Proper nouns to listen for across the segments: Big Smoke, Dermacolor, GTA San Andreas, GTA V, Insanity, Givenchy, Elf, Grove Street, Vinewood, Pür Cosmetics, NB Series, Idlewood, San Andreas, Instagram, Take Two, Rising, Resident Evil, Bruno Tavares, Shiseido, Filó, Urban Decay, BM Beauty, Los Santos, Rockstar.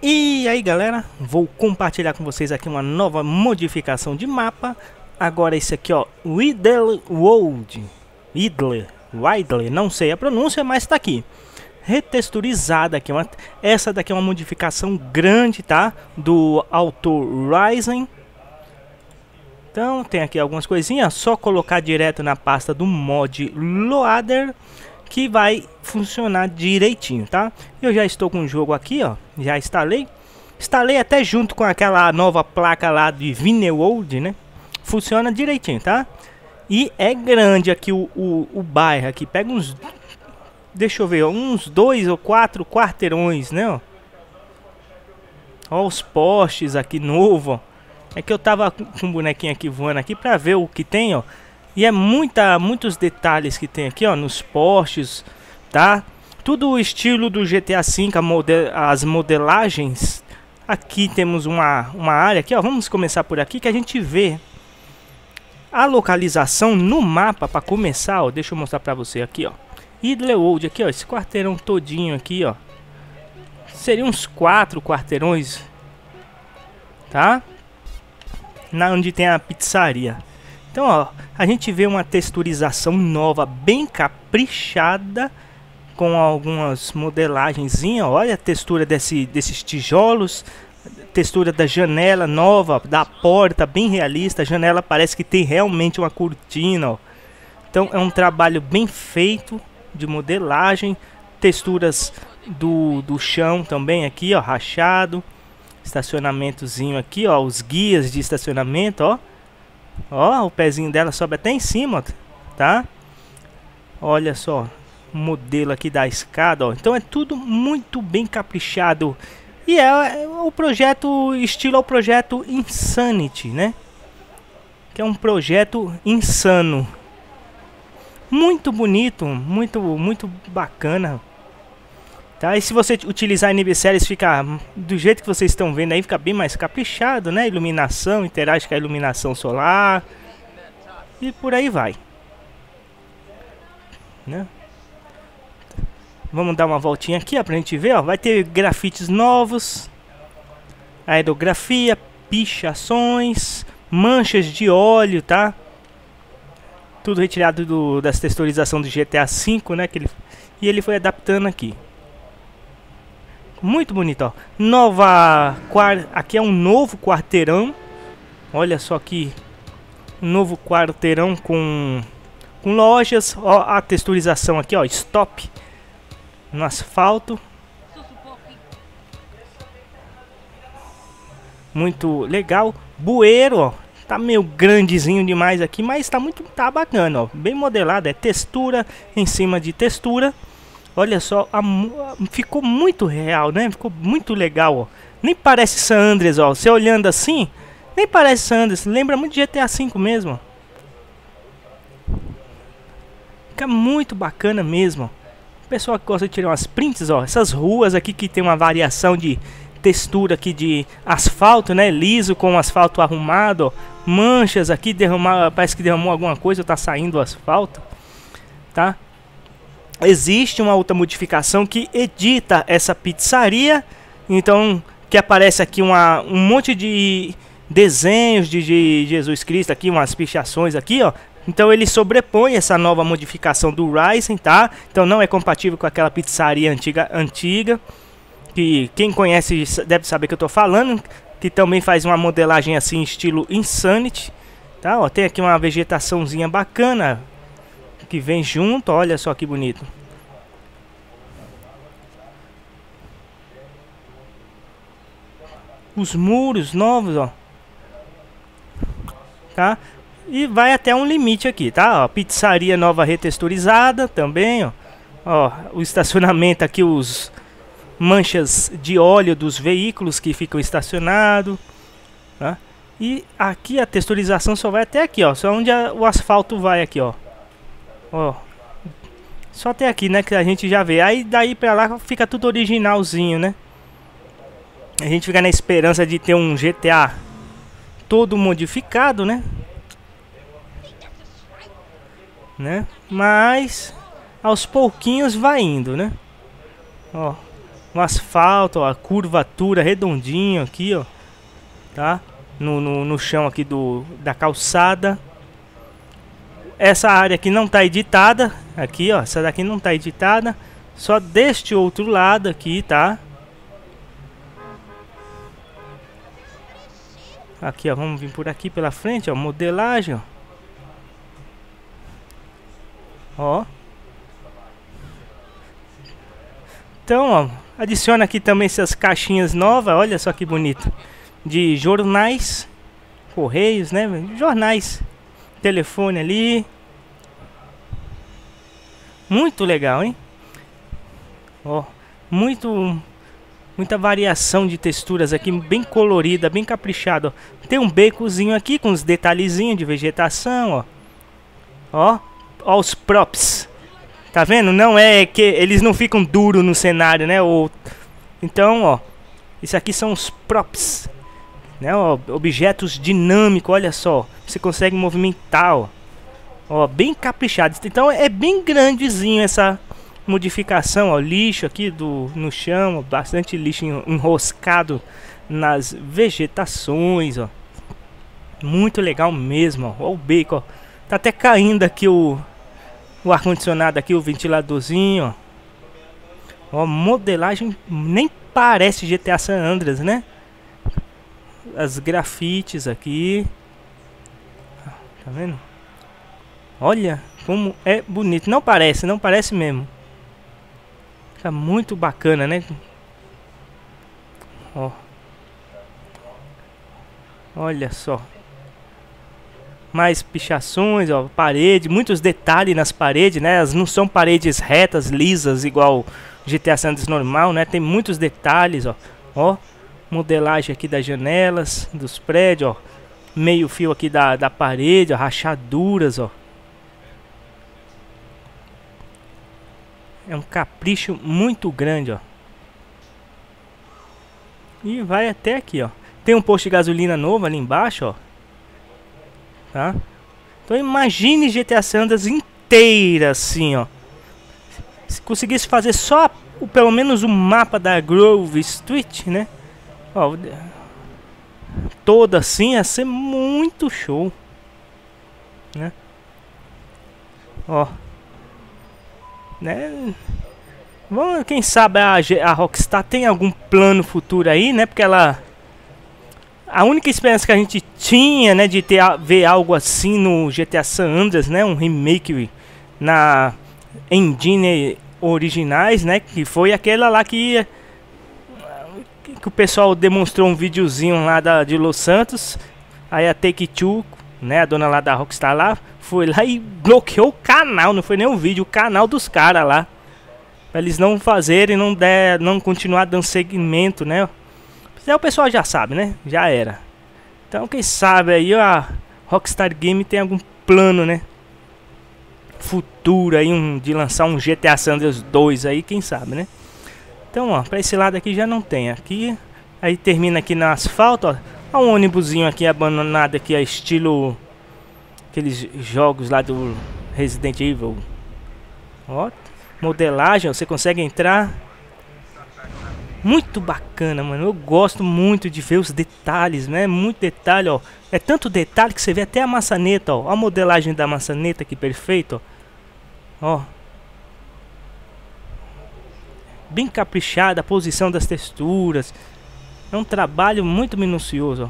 E aí galera, vou compartilhar com vocês aqui uma nova modificação de mapa. Agora esse aqui, ó, Idlewood, Idlewood, não sei a pronúncia, mas tá aqui. Retexturizada aqui, essa daqui é uma modificação grande, tá? Do Authorizing. Então tem aqui algumas coisinhas, só colocar direto na pasta do mod loader que vai funcionar direitinho, tá? Eu já estou com o jogo aqui, ó, já instalei até junto com aquela nova placa lá de Vinewood, né? Funciona direitinho, tá? E é grande aqui o bairro aqui, pega uns, deixa eu ver, ó, uns 2 ou 4 quarteirões, né, ó. Ó os postes aqui novo, ó. É que eu tava com um bonequinho aqui voando aqui pra ver o que tem, ó. E é muitos detalhes que tem aqui, ó, nos postes, tá? Tudo o estilo do GTA V, as modelagens. Aqui temos uma área aqui, ó. Vamos começar por aqui que a gente vê a localização no mapa para começar, ó. Deixa eu mostrar pra você aqui, ó. Idlewood aqui, ó, esse quarteirão todinho aqui, ó. Seriam uns 4 quarteirões, tá? Na onde tem a pizzaria. Então, ó, a gente vê uma texturização nova, bem caprichada, com algumas modelagenzinhas. Olha a textura desses tijolos, textura da janela nova, da porta, bem realista. A janela parece que tem realmente uma cortina, ó. Então, é um trabalho bem feito de modelagem, texturas do chão também aqui, ó, rachado. Estacionamentozinho aqui, ó, os guias de estacionamento, ó. Ó, o pezinho dela sobe até em cima, tá? Olha só, modelo aqui da escada, ó. Então é tudo muito bem caprichado. E é o projeto, estilo ao projeto Insanity, né? Que é um projeto insano. Muito bonito, muito bacana. Tá? E se você utilizar a NB Series, fica do jeito que vocês estão vendo aí, fica bem mais caprichado, né? Iluminação, interage com a iluminação solar e por aí vai, né? Vamos dar uma voltinha aqui, ó, pra gente ver, ó. Vai ter grafites novos, aerografia, pichações, manchas de óleo, tá? Tudo retirado das texturizações do GTA V, né? E ele foi adaptando aqui. Muito bonito, ó. Aqui é um novo quarteirão. Olha só aqui. Um novo quarteirão com lojas. Ó, a texturização aqui, ó. Stop no asfalto. Muito legal. Bueiro, ó. Tá meio grandezinho demais aqui, mas tá bacana, ó. Bem modelado, é textura em cima de textura. Olha só, ficou muito real, né? Ficou muito legal, ó. Nem parece San Andreas, ó. Você olhando assim, nem parece San Andreas. Lembra muito de GTA V mesmo. Fica muito bacana mesmo. O pessoal que gosta de tirar umas prints, ó. Essas ruas aqui que tem uma variação de textura aqui de asfalto, né? Liso com asfalto arrumado, ó. Manchas aqui, parece que derramou alguma coisa, tá saindo o asfalto, tá? Existe uma outra modificação que edita essa pizzaria, então que aparece aqui um monte de desenhos de Jesus Cristo aqui, umas pichações aqui, ó. Então ele sobrepõe essa nova modificação do Rising, tá? Então não é compatível com aquela pizzaria antiga, que quem conhece deve saber que eu tô falando, que também faz uma modelagem assim estilo Insanity, tá? Ó, tem aqui uma vegetaçãozinha bacana que vem junto, olha só que bonito. Os muros novos, ó. Tá? E vai até um limite aqui, tá? Ó, pizzaria nova retexturizada também, ó. Ó, o estacionamento aqui, os manchas de óleo dos veículos que ficam estacionados, tá? E aqui a texturização só vai até aqui, ó. Só onde o asfalto vai aqui, ó. Ó, só até aqui, né, que a gente já vê. Aí daí pra lá fica tudo originalzinho, né? A gente fica na esperança de ter um GTA todo modificado, né? Mas aos pouquinhos vai indo, né? Ó, no asfalto, ó, a curvatura redondinha aqui, ó, tá? No chão aqui da calçada. Essa área aqui não tá editada, aqui, ó, essa daqui não tá editada, só deste outro lado aqui, tá? Aqui, ó, vamos vir por aqui pela frente, ó, modelagem, ó. Ó. Então, ó, adiciona aqui também essas caixinhas novas, olha só que bonito. De jornais, correios, né, jornais, telefone ali. Muito legal, hein? Ó, muita variação de texturas aqui, bem colorida, bem caprichado, ó. Tem um becozinho aqui com uns detalhezinhos de vegetação, ó. Ó os props. Tá vendo? Não é que eles não ficam duros no cenário, né? Ou... Então, ó, isso aqui são os props, né? Ó, objetos dinâmicos, olha só. Você consegue movimentar, ó. Ó, bem caprichado. Então é bem grandezinho essa... modificação, ó, lixo aqui no chão, ó, bastante lixo enroscado nas vegetações, ó. Muito legal mesmo, ó. Ó o beco, ó. Tá até caindo aqui o ar-condicionado aqui, o ventiladorzinho, ó. Ó, modelagem nem parece GTA San Andreas, né? As grafites aqui. Tá vendo? Olha como é bonito. Não parece mesmo. Fica muito bacana, né? Ó. Olha só. Mais pichações, ó, parede, muitos detalhes nas paredes, né? Elas não são paredes retas, lisas, igual GTA San Andreas normal, né? Tem muitos detalhes, ó. Ó, modelagem aqui das janelas, dos prédios, ó. Meio fio aqui da parede, ó, rachaduras, ó. É um capricho muito grande, ó. E vai até aqui, ó. Tem um posto de gasolina novo ali embaixo, ó. Tá? Então imagine GTA San Andreas inteira assim, ó. Se conseguisse fazer só pelo menos o mapa da Grove Street, né? Ó, toda assim ia ser muito show, né? Ó. Né? Bom, quem sabe a Rockstar tem algum plano futuro aí, né? Porque a única esperança que a gente tinha, né, de ver algo assim no GTA San Andreas, né, um remake na engine originais, né, que foi aquela lá que o pessoal demonstrou um videozinho lá de Los Santos. Aí a Take Two, né, a dona lá da Rockstar lá, foi lá e bloqueou o canal, não foi nem o vídeo, o canal dos caras lá. Pra eles não fazerem, não continuar dando segmento, né? O pessoal já sabe, né? Já era. Então quem sabe aí a Rockstar Game tem algum plano, né? Futuro aí, de lançar um GTA San Andreas 2 aí, quem sabe, né? Então, ó, pra esse lado aqui já não tem. Aqui, aí termina aqui no asfalto, ó. Um ônibusinho aqui abandonado aqui, a estilo... aqueles jogos lá do Resident Evil. Ó, modelagem, ó, você consegue entrar. Muito bacana, mano. Eu gosto muito de ver os detalhes, né? Muito detalhe, ó. É tanto detalhe que você vê até a maçaneta, ó. A modelagem da maçaneta aqui, perfeito, ó. Ó. Bem caprichada, a posição das texturas. É um trabalho muito minucioso,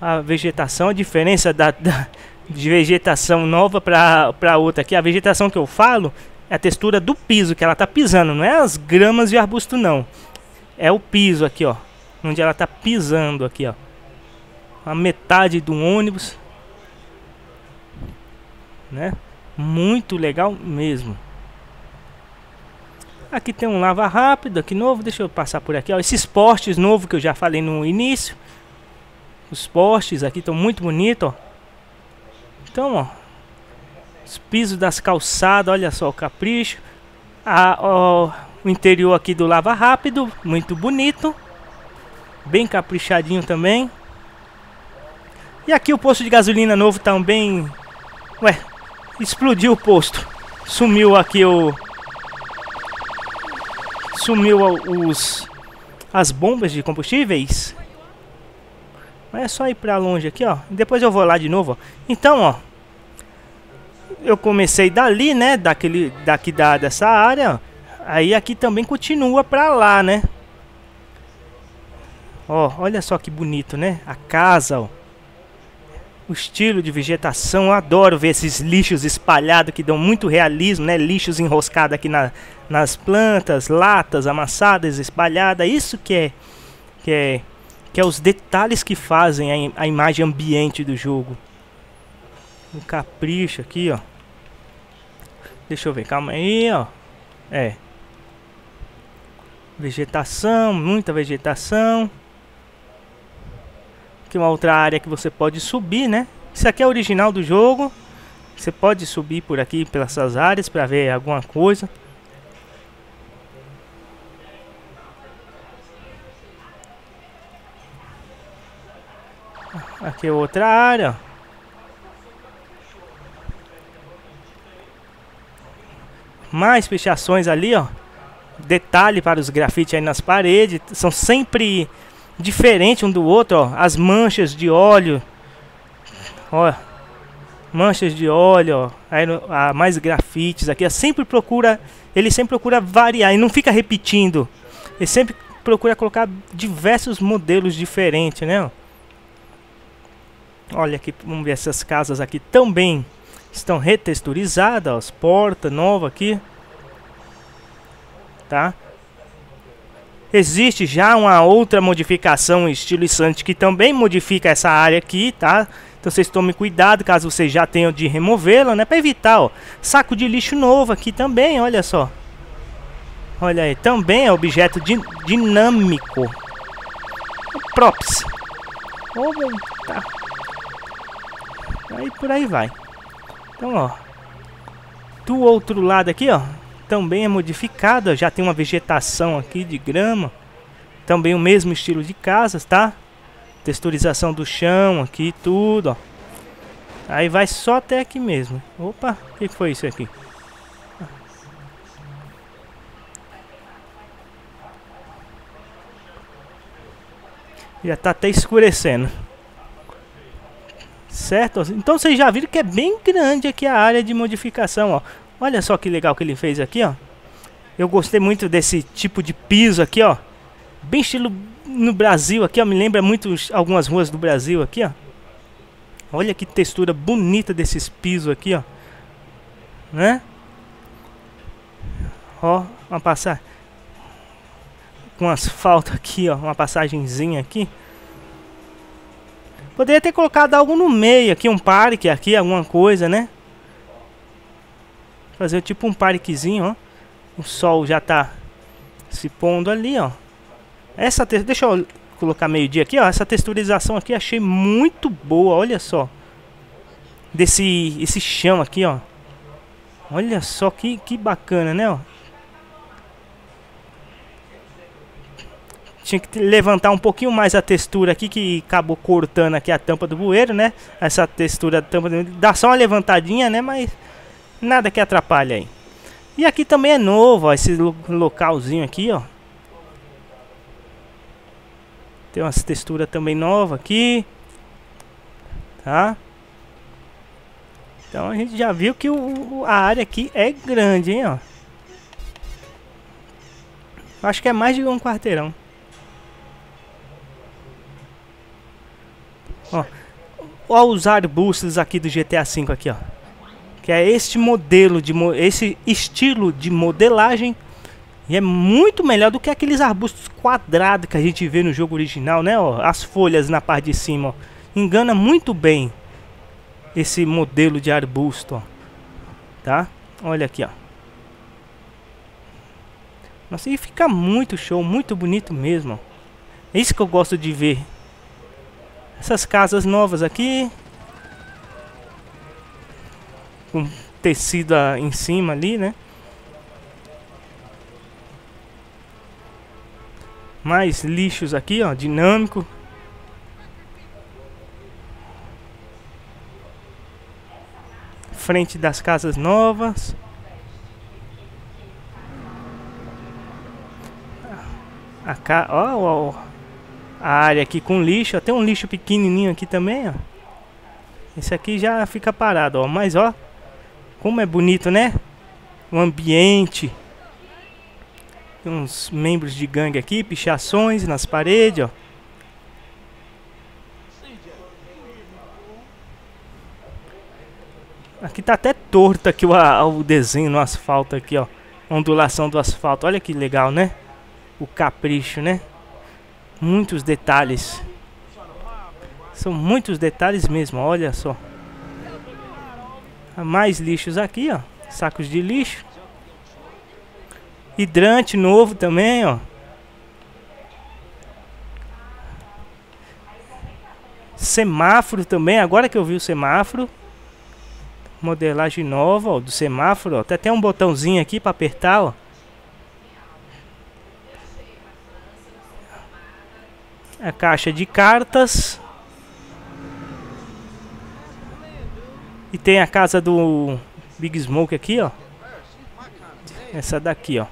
ó. A vegetação, a diferença de vegetação nova pra outra aqui. A vegetação que eu falo é a textura do piso que ela tá pisando, não é as gramas de arbusto, não. É o piso aqui, ó, onde ela tá pisando aqui, ó. A metade do ônibus, né? Muito legal mesmo. Aqui tem um lava rápido aqui novo, deixa eu passar por aqui, ó. Esses postes novos que eu já falei no início. Os postes aqui estão muito bonitos, ó. Então, ó, os pisos das calçadas, olha só o capricho. Ó, o interior aqui do lava rápido, muito bonito. Bem caprichadinho também. E aqui o posto de gasolina novo também. Ué, explodiu o posto. Sumiu aqui o... sumiu as bombas de combustíveis. Mas é só ir pra longe aqui, ó. E depois eu vou lá de novo, ó. Então, ó, eu comecei dali, né, dessa área. Aí aqui também continua pra lá, né. Ó, olha só que bonito, né, a casa, ó. O estilo de vegetação, eu adoro ver esses lixos espalhados que dão muito realismo, né? Lixos enroscados aqui nas plantas, latas amassadas, espalhadas. Isso que é os detalhes que fazem a imagem ambiente do jogo. Um capricho aqui, ó. Deixa eu ver, calma aí, ó. É. Vegetação, muita vegetação. Que é uma outra área que você pode subir, né? Isso aqui é original do jogo. Você pode subir por aqui, pelas essas áreas, para ver alguma coisa. Aqui é outra área. Mais pichações ali, ó. Detalhe para os grafites aí nas paredes. São sempre diferente um do outro, ó. As manchas de óleo, ó, manchas de óleo, ó. Aí mais grafites aqui, ó. Ele sempre procura variar e não fica repetindo. Ele sempre procura colocar diversos modelos diferentes, né? Olha aqui, vamos ver essas casas aqui também estão retexturizadas, ó. As portas novas aqui, tá? Existe já uma outra modificação estilo Insanity que também modifica essa área aqui, tá? Então vocês tomem cuidado caso vocês já tenham de removê-la, né? Pra evitar, ó. Saco de lixo novo aqui também, olha só. Olha aí, também é objeto dinâmico. Props. Oh, tá. Aí por aí vai. Então, ó. Do outro lado aqui, ó. Também é modificada, já tem uma vegetação aqui de grama. Também o mesmo estilo de casas, tá? Texturização do chão aqui, tudo, ó. Aí vai só até aqui mesmo. Opa, o que foi isso aqui? Já tá até escurecendo. Certo? Então vocês já viram que é bem grande aqui a área de modificação, ó. Olha só que legal que ele fez aqui, ó. Eu gostei muito desse tipo de piso aqui, ó. Bem estilo no Brasil aqui, ó. Me lembra muito algumas ruas do Brasil aqui, ó. Olha que textura bonita desses pisos aqui, ó. Né? Ó, uma passagem com asfalto aqui, ó. Uma passagenzinha aqui. Poderia ter colocado algo no meio aqui, um parque aqui, alguma coisa, né? Fazer tipo um parquezinho, ó. O sol já tá se pondo ali, ó. Essa deixa eu colocar meio-dia aqui, ó. Essa texturização aqui achei muito boa, olha só. Esse chão aqui, ó. Olha só que bacana, né, ó. Tinha que levantar um pouquinho mais a textura aqui, que acabou cortando aqui a tampa do bueiro, né? Essa textura da tampa do... Dá só uma levantadinha, né, mas... Nada que atrapalhe aí. E aqui também é novo, ó. Esse localzinho aqui, ó. Tem umas texturas também novas aqui. Tá? Então a gente já viu que a área aqui é grande, hein, ó. Acho que é mais de um quarteirão. Ó. Ó os arbustos aqui do GTA V aqui, ó. Que é este modelo, esse estilo de modelagem. E é muito melhor do que aqueles arbustos quadrados que a gente vê no jogo original, né? Ó, as folhas na parte de cima, ó. Engana muito bem esse modelo de arbusto, ó. Tá? Olha aqui, ó. Nossa, e fica muito show, muito bonito mesmo, ó. É isso que eu gosto de ver. Essas casas novas aqui. Com tecido em cima ali, né? Mais lixos aqui, ó. Dinâmico. Frente das casas novas. Ó, a área aqui com lixo. Ó, tem um lixo pequenininho aqui também, ó. Esse aqui já fica parado, ó. Mas, ó, como é bonito, né? O ambiente. Tem uns membros de gangue aqui, pichações nas paredes, ó. Aqui tá até torto aqui o desenho no asfalto aqui, ó. Ondulação do asfalto. Olha que legal, né? O capricho, né? Muitos detalhes. São muitos detalhes mesmo, olha só. Há mais lixos aqui, ó. Sacos de lixo. Hidrante novo também, ó. Semáforo também, agora que eu vi o semáforo. Modelagem nova, ó, do semáforo, ó. Tem até um botãozinho aqui para apertar, ó. A caixa de cartas. E tem a casa do Big Smoke aqui, ó. Essa daqui, ó.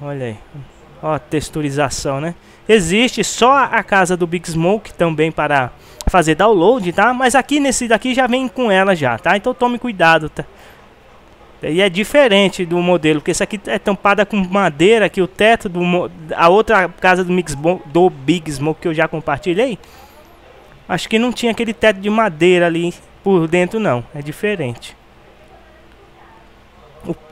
Olha aí. Ó, texturização, né? Existe só a casa do Big Smoke também para fazer download, tá? Mas aqui nesse daqui já vem com ela já, tá? Então tome cuidado, tá? E é diferente do modelo, porque essa aqui é tampada com madeira, que o teto a outra casa do Big Smoke que eu já compartilhei, acho que não tinha aquele teto de madeira ali por dentro não, é diferente.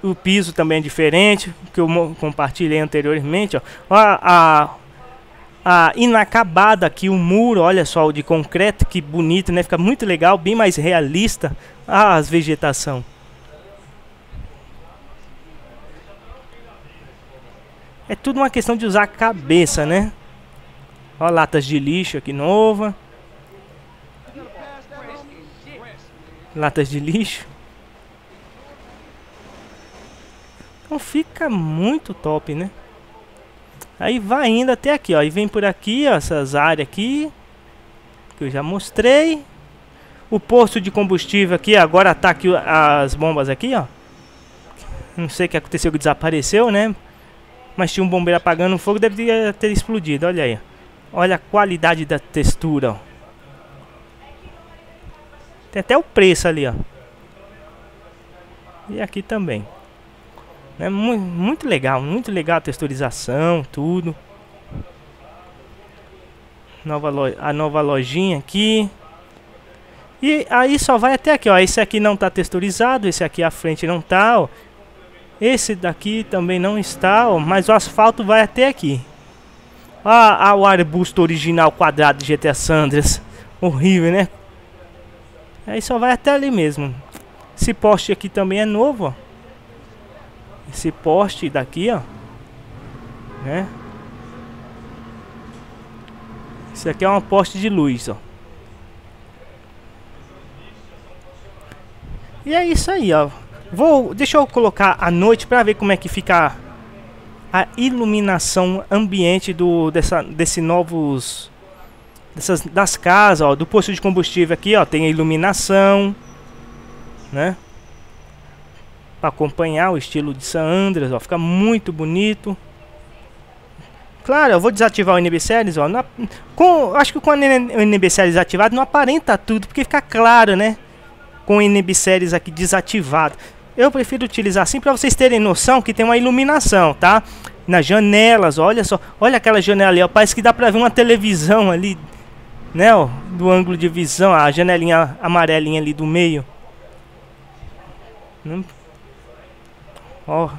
O piso também é diferente, que eu compartilhei anteriormente, ó. A inacabada aqui, o muro, olha só, o de concreto, que bonito, né? Fica muito legal, bem mais realista as vegetação. É tudo uma questão de usar a cabeça, né? Ó, latas de lixo aqui nova. Latas de lixo. Então fica muito top, né? Aí vai indo até aqui, ó. E vem por aqui, ó, essas áreas aqui que eu já mostrei. O posto de combustível aqui, agora tá aqui as bombas aqui, ó. Não sei o que aconteceu, que desapareceu, né? Mas tinha um bombeiro apagando um fogo, deve ter explodido, olha aí. Olha a qualidade da textura, ó. Tem até o preço ali, ó. E aqui também. É muito legal a texturização, tudo. A nova lojinha aqui. E aí só vai até aqui, ó. Esse aqui não tá texturizado, esse aqui à frente não tá, ó. Esse daqui também não está, ó. Mas o asfalto vai até aqui. Ah, o arbusto original quadrado de GTA San Andreas. Horrível, né? Aí só vai até ali mesmo. Esse poste aqui também é novo, ó. Esse poste daqui, ó, né? Isso aqui é um poste de luz, ó. E é isso aí, ó. Deixa eu colocar à noite para ver como é que fica a iluminação ambiente das casas, ó, do posto de combustível aqui, ó, tem a iluminação, né? Para acompanhar o estilo de San Andreas, ó, fica muito bonito. Claro, eu vou desativar o NB Series, ó. Acho que com o NB Series ativado não aparenta tudo, porque fica claro, né? Com o NB Series aqui desativado. Eu prefiro utilizar assim para vocês terem noção que tem uma iluminação, tá? Nas janelas, ó, olha só. Olha aquela janela ali, ó, parece que dá para ver uma televisão ali, né, ó, do ângulo de visão, a janelinha amarelinha ali do meio. Ó,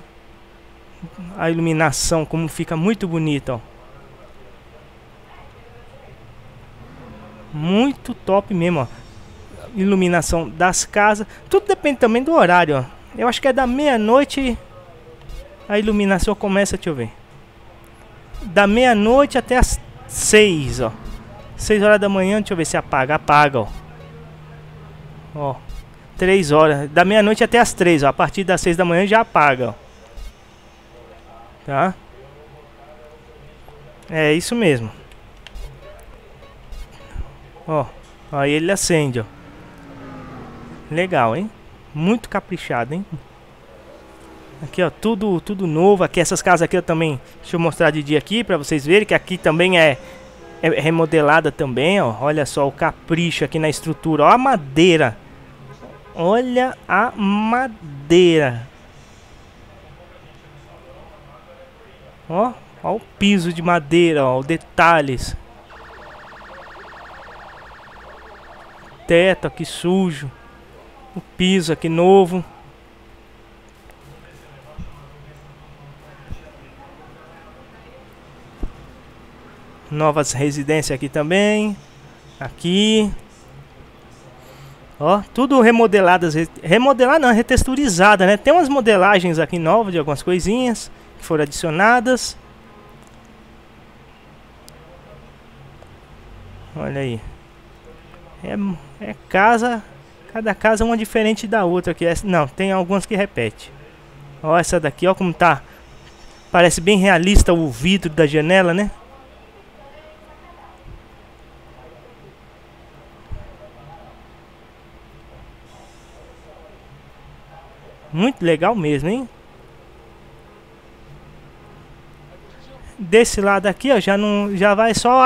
a iluminação, como fica muito bonita, ó. Muito top mesmo, ó. Iluminação das casas. Tudo depende também do horário, ó. Eu acho que é da meia-noite. A iluminação começa, deixa eu ver. Da meia-noite até as 6, ó. 6 horas da manhã, deixa eu ver se apaga. Apaga, ó. Ó. 3 horas, da meia-noite até as 3, ó. A partir das 6 da manhã já apaga, ó. Tá? É isso mesmo. Ó, aí ele acende, ó. Legal, hein? Muito caprichado, hein? Aqui, ó, tudo novo. Aqui essas casas aqui eu também, deixa eu mostrar de dia aqui pra vocês verem que aqui também é remodelada também, ó. Olha só o capricho aqui na estrutura, ó, a madeira. Olha a madeira. Ó, ó o piso de madeira, ó, os detalhes. Teto aqui sujo. O piso aqui novo. Novas residências aqui também. Aqui. Ó, tudo remodeladas. Remodelada não, retexturizada, né? Tem umas modelagens aqui novas de algumas coisinhas que foram adicionadas. Olha aí. É casa. Cada casa é uma diferente da outra aqui. Não, tem algumas que repete. Ó, essa daqui, ó como tá. Parece bem realista o vidro da janela, né? Muito legal mesmo, hein? Desse lado aqui, ó, já vai só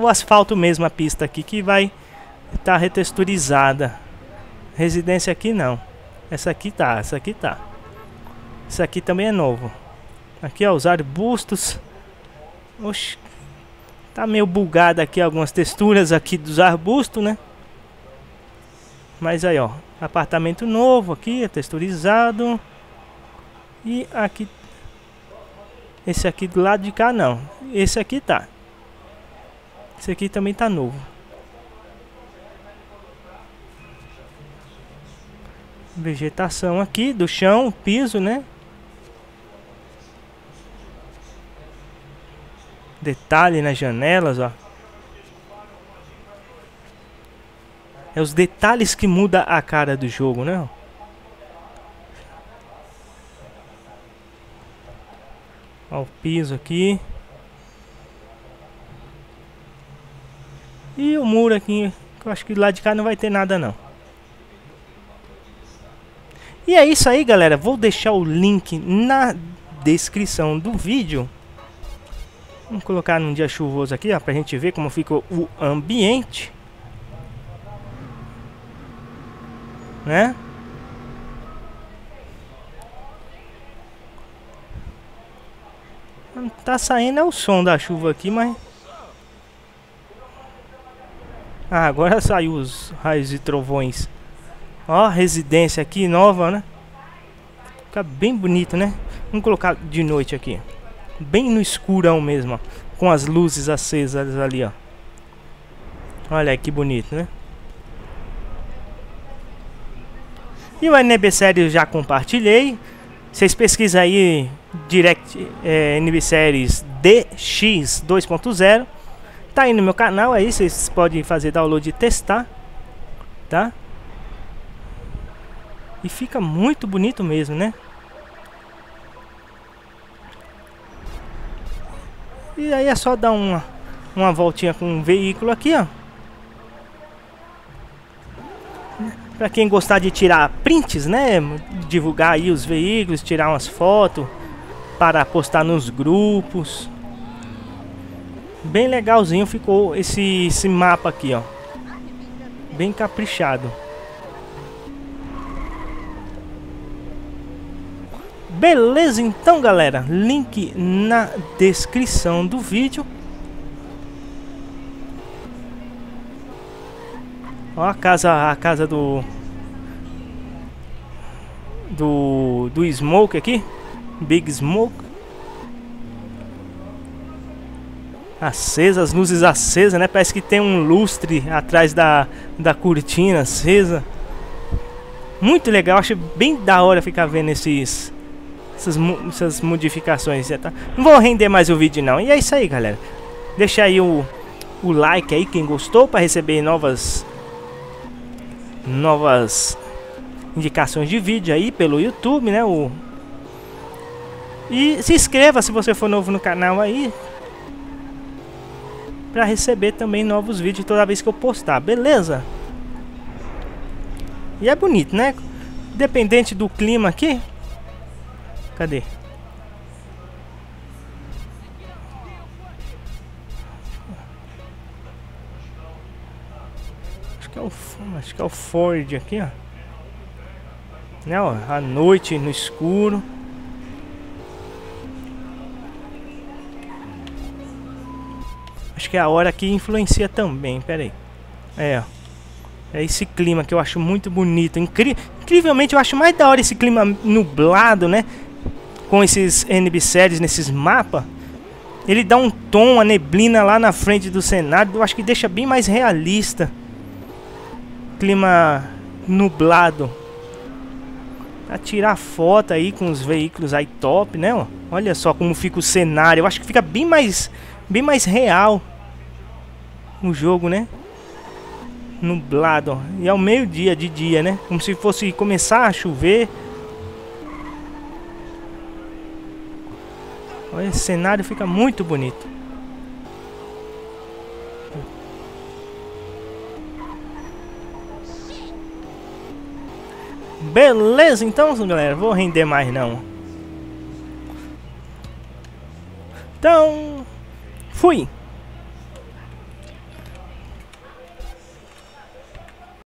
o asfalto mesmo, a pista aqui, que vai estar retexturizada. Residência aqui não. Essa aqui tá, essa aqui tá. Isso aqui também é novo. Aqui, ó, os arbustos. Oxi. Tá meio bugado aqui algumas texturas aqui dos arbustos, né? Mas aí, ó. Apartamento novo aqui, texturizado. E aqui. Esse aqui do lado de cá não. Esse aqui tá. Esse aqui também tá novo. Vegetação aqui, do chão, piso, né? Detalhe nas janelas, ó. É os detalhes que muda a cara do jogo, né? Ó, o piso aqui. E o muro aqui, eu acho que lá de cá não vai ter nada não. E é isso aí, galera. Vou deixar o link na descrição do vídeo. Vamos colocar num dia chuvoso aqui, ó, pra gente ver como ficou o ambiente. Né? Não tá saindo é o som da chuva aqui, mas... Ah, agora saiu os raios e trovões. Ó, residência aqui, nova, né? Fica bem bonito, né? Vamos colocar de noite aqui. Bem no escurão mesmo, ó. Com as luzes acesas ali, ó. Olha aí que bonito, né? E o NB Series eu já compartilhei. Vocês pesquisam aí Direct NB Series DX 2.0. Tá aí no meu canal aí, vocês podem fazer download e testar. Tá? E fica muito bonito mesmo, né? E aí é só dar uma voltinha com um veículo aqui, ó. Pra quem gostar de tirar prints, né? Divulgar aí os veículos, tirar umas fotos para postar nos grupos. Bem legalzinho ficou esse mapa aqui, ó. Bem caprichado. Beleza, então, galera, link na descrição do vídeo. Ó, a casa do Smoke aqui, Big Smoke. Acesa, as luzes acesas, né? Parece que tem um lustre atrás da cortina acesa. Muito legal, acho bem da hora ficar vendo essas modificações, tá? Não vou render mais o vídeo não. E é isso aí, galera. Deixa aí o like aí, quem gostou, para receber novas indicações de vídeo aí pelo YouTube, né? E se inscreva se você for novo no canal aí, para receber também novos vídeos toda vez que eu postar, beleza? E é bonito, né? Dependente do clima aqui, Cadê? Acho que é o Ford aqui, ó. Né, ó, à noite no escuro. Acho que é a hora que influencia também, pera aí. É, ó. É esse clima que eu acho muito bonito. Incrivelmente eu acho mais da hora esse clima nublado, né? Com esses NB Series, nesses mapas. Ele dá um tom, a neblina lá na frente do cenário. Eu acho que deixa bem mais realista. Clima nublado. Pra tirar foto aí com os veículos aí top, né? Ó? Olha só como fica o cenário. Eu acho que fica bem mais real o jogo, né? Nublado, ó. E ao meio-dia, de dia, né? Como se fosse começar a chover. Olha, esse cenário fica muito bonito. Beleza, então, galera, vou render mais não. Então, fui.